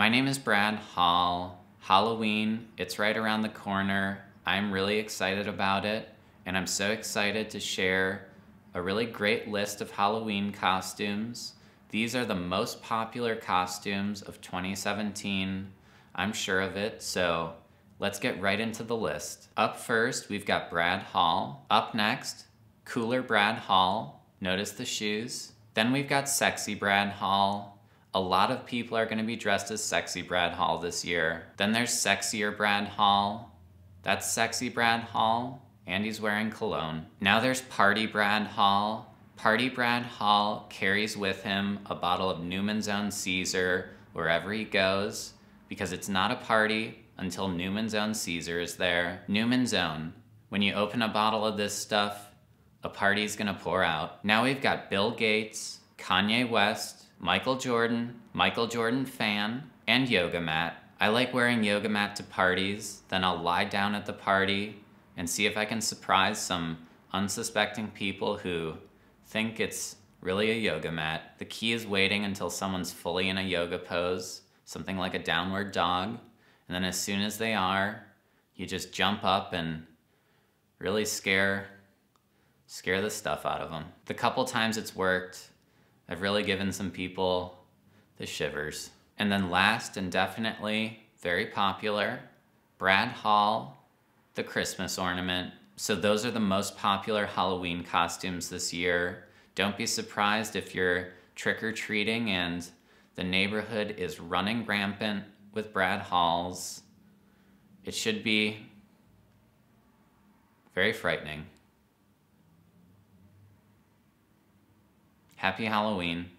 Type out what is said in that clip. My name is Brad Hall. Halloween, it's right around the corner. I'm really excited about it, and I'm so excited to share a really great list of Halloween costumes. These are the most popular costumes of 2017. I'm sure of it, so let's get right into the list. Up first, we've got Brad Hall. Up next, Cooler Brad Hall. Notice the shoes. Then we've got Sexy Brad Hall. A lot of people are gonna be dressed as Sexy Brad Hall this year. Then there's Sexier Brad Hall. That's Sexy Brad Hall, and he's wearing cologne. Now there's Party Brad Hall. Party Brad Hall carries with him a bottle of Newman's Own Caesar wherever he goes, because it's not a party until Newman's Own Caesar is there. Newman's Own. When you open a bottle of this stuff, a party's gonna pour out. Now we've got Bill Gates, Kanye West, Michael Jordan fan, and yoga mat. I like wearing yoga mat to parties, then I'll lie down at the party and see if I can surprise some unsuspecting people who think it's really a yoga mat. The key is waiting until someone's fully in a yoga pose, something like a downward dog, and then as soon as they are, you just jump up and really scare the stuff out of them. The couple times it's worked, I've really given some people the shivers. And then last and definitely very popular, Brad Hall, the Christmas ornament. So those are the most popular Halloween costumes this year. Don't be surprised if you're trick-or-treating and the neighborhood is running rampant with Brad Halls. It should be very frightening. Happy Halloween.